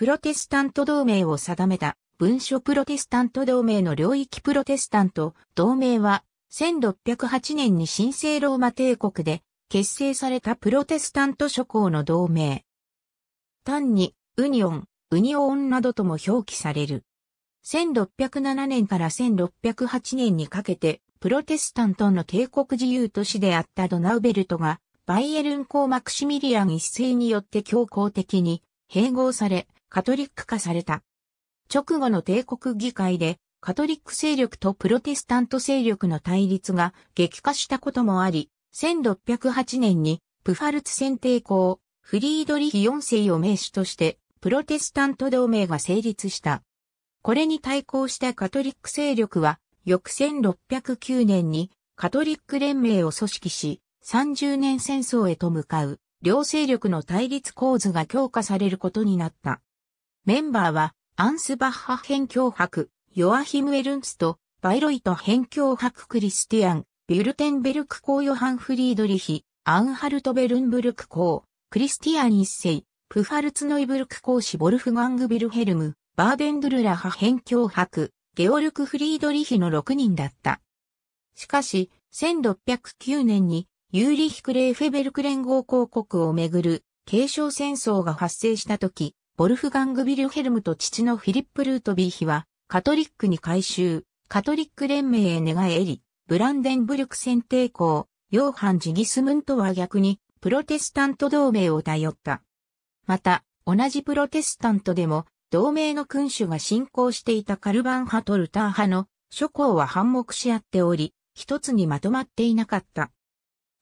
プロテスタント同盟を定めた文書プロテスタント同盟の領域。プロテスタント同盟は1608年に神聖ローマ帝国で結成されたプロテスタント諸侯の同盟。単にウニオン、ウニオーンなどとも表記される。1607年から1608年にかけてプロテスタントの帝国自由都市であったドナウベルトがバイエルン公マクシミリアン一世によって強硬的に併合されカトリック化された。直後の帝国議会でカトリック勢力とプロテスタント勢力の対立が激化したこともあり、1608年にプファルツ宣帝公フリードリヒ4世を盟主としてプロテスタント同盟が成立した。これに対抗したカトリック勢力は翌1609年にカトリック連盟を組織し、30年戦争へと向かう両勢力の対立構図が強化されることになった。メンバーはアンスバッハ辺境伯、ヨアヒム・エルンスト、バイロイト辺境伯クリスティアン、ビュルテンベルク公ヨハン・フリードリヒ、アンハルト・ベルンブルク公、クリスティアン一世、プファルツノイブルク公シボルフガング・ビルヘルム、バーデンドゥルラハ辺境伯、ゲオルク・フリードリヒの6人だった。しかし、1609年にユーリヒ・クレーフェベルク連合公国をめぐる継承戦争が発生したとき、ボルフガング・ビルヘルムと父のフィリップ・ルートヴィヒはカトリックに改宗、カトリック連盟へ寝返り、ブランデンブルク宣帝公、ヨーハン・ジギスムントは逆にプロテスタント同盟を頼った。また、同じプロテスタントでも同盟の君主が信仰していたカルヴァン派とルター派の諸侯は反目し合っており、一つにまとまっていなかった。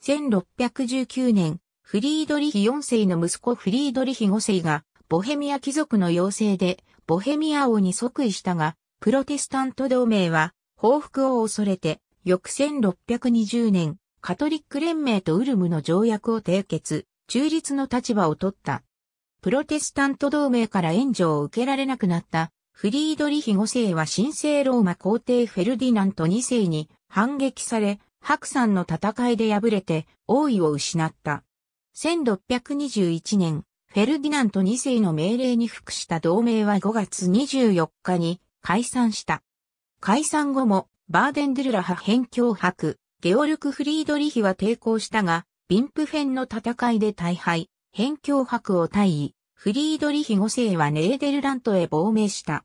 1619年、フリードリヒ4世の息子フリードリヒ5世が、ボヘミア貴族の要請で、ボヘミア王に即位したが、プロテスタント同盟は、報復を恐れて、翌1620年、カトリック連盟とウルムの条約を締結、中立の立場を取った。プロテスタント同盟から援助を受けられなくなった、フリードリヒ5世は神聖ローマ皇帝フェルディナント2世に反撃され、白山の戦いで敗れて王位を失った。1621年、フェルディナント2世の命令に服した同盟は5月24日に解散した。解散後もバーデンドゥルラハ辺境伯、ゲオルク・フリードリヒは抵抗したが、ビンプフェンの戦いで大敗、辺境伯を退位、フリードリヒ5世はネーデルラントへ亡命した。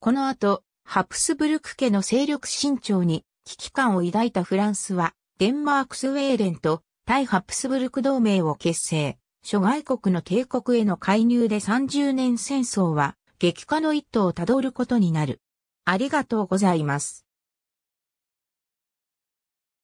この後、ハプスブルク家の勢力伸長に、危機感を抱いたフランスは、デンマーク・スウェーデンと対ハプスブルク同盟を結成。諸外国の帝国への介入で30年戦争は激化の一途をたどることになる。ありがとうございます。